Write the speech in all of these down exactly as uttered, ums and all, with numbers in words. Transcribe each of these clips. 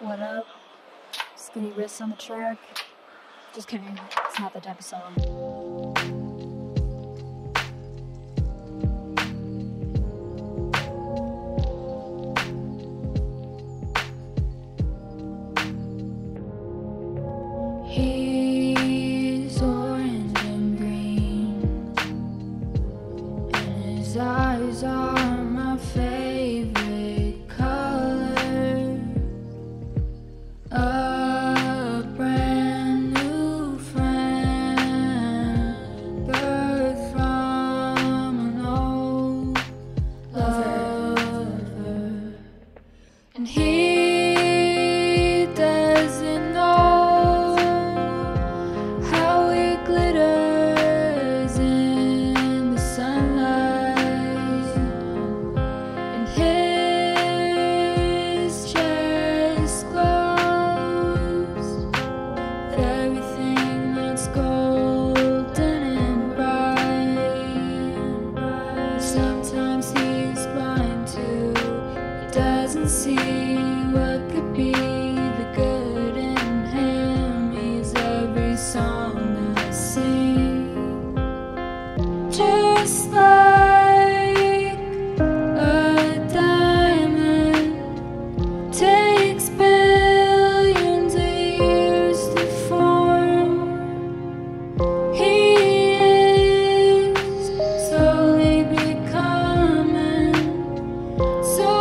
What up? Skinny wrists on the track. Just kidding, it's not that type of song. He's orange and green, and his eyes are my favorite color. A brand new friend, birth from an old lover, and he doesn't know see what could be the good in him. He's every song I sing, just like a diamond takes billions of years to form. He is slowly becoming so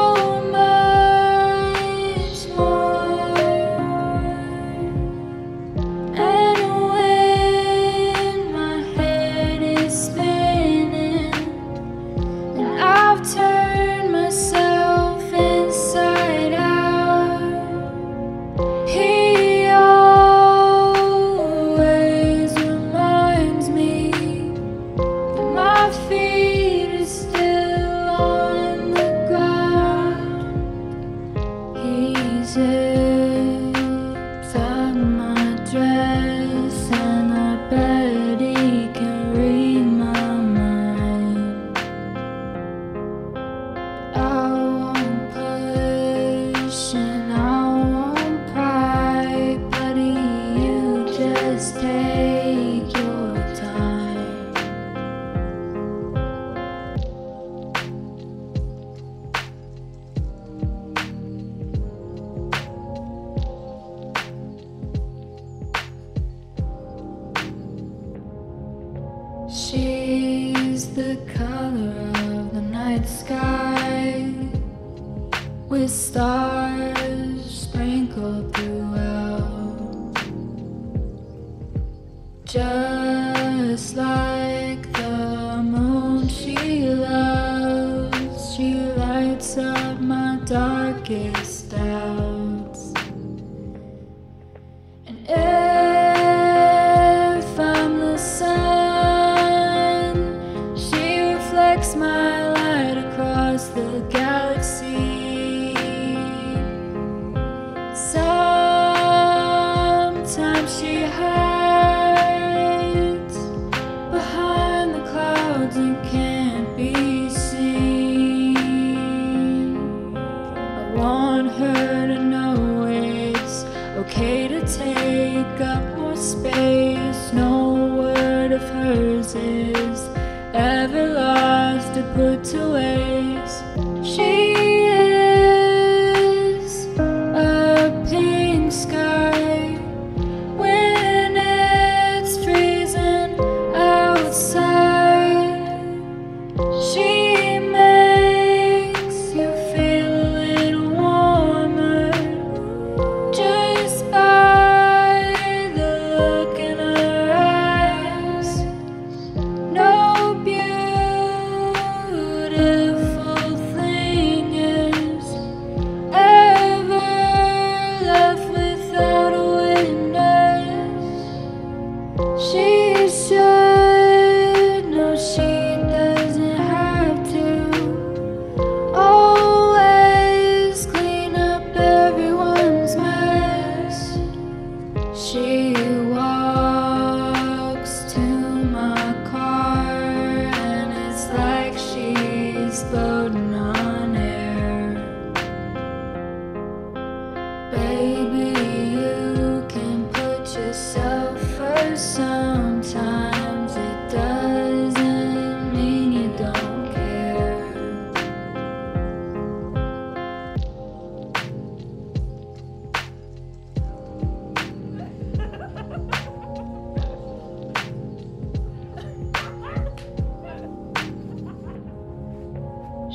she's the color of the night sky, with stars sprinkled throughout, just like the moon she loves. She lights up my darkest doubts, and if I'm the sun, my light across the galaxy. Sometimes she hides behind the clouds and can't be seen. I want her to know it's okay to take up more space. No word of hers is ever lost to put to waste. She is a pink sky when it's freezing outside. She makes you feel a little warmer just by the look in her eyes. No beautiful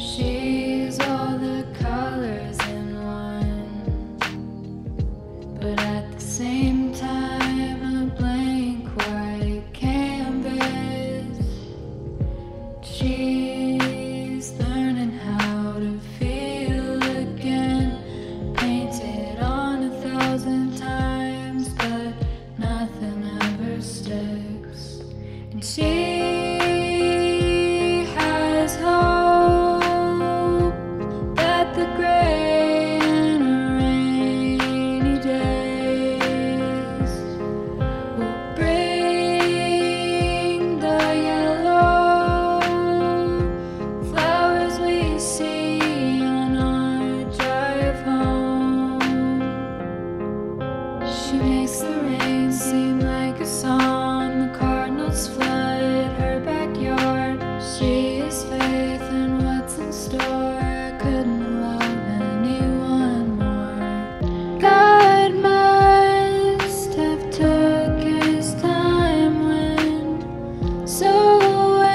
She's all the colors in one, but at the same time a blank white canvas. She's learning how to feel again, painted on a thousand times, but nothing ever sticks. And she makes the rain seem like a song. The cardinals flood her backyard. She has faith in what's in store. I couldn't love anyone more. God must have took his time when sewing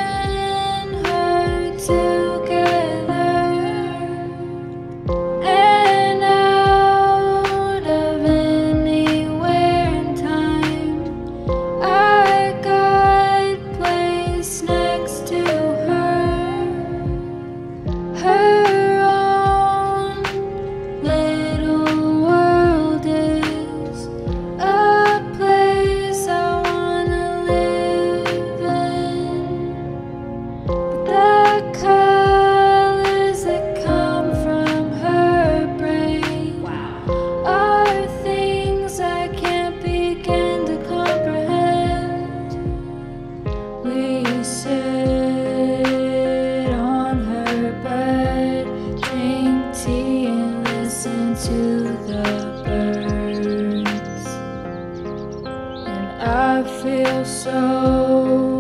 her together. I feel so